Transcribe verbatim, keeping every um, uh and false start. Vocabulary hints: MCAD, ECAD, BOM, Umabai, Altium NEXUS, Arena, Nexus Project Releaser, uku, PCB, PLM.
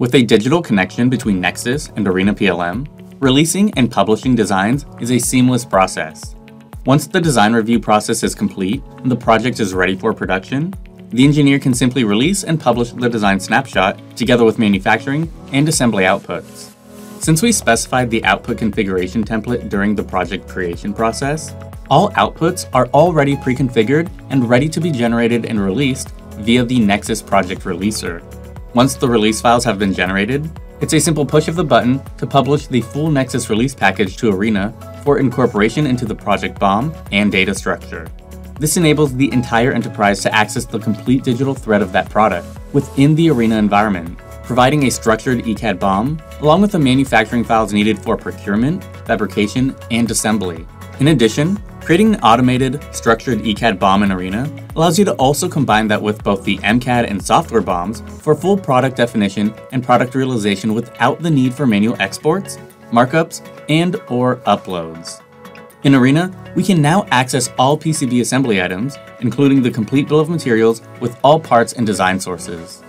With a digital connection between Nexus and Arena P L M, releasing and publishing designs is a seamless process. Once the design review process is complete and the project is ready for production, the engineer can simply release and publish the design snapshot together with manufacturing and assembly outputs. Since we specified the output configuration template during the project creation process, all outputs are already pre-configured and ready to be generated and released via the Nexus Project Releaser. Once the release files have been generated, it's a simple push of the button to publish the full Nexus release package to Arena for incorporation into the project B O M and data structure. This enables the entire enterprise to access the complete digital thread of that product within the Arena environment, providing a structured E CAD B O M along with the manufacturing files needed for procurement, fabrication, and assembly. In addition, creating an automated, structured E CAD B O M in Arena allows you to also combine that with both the M CAD and software B O Ms for full product definition and product realization without the need for manual exports, markups, and or uploads. In Arena, we can now access all P C B assembly items, including the complete bill of materials with all parts and design sources.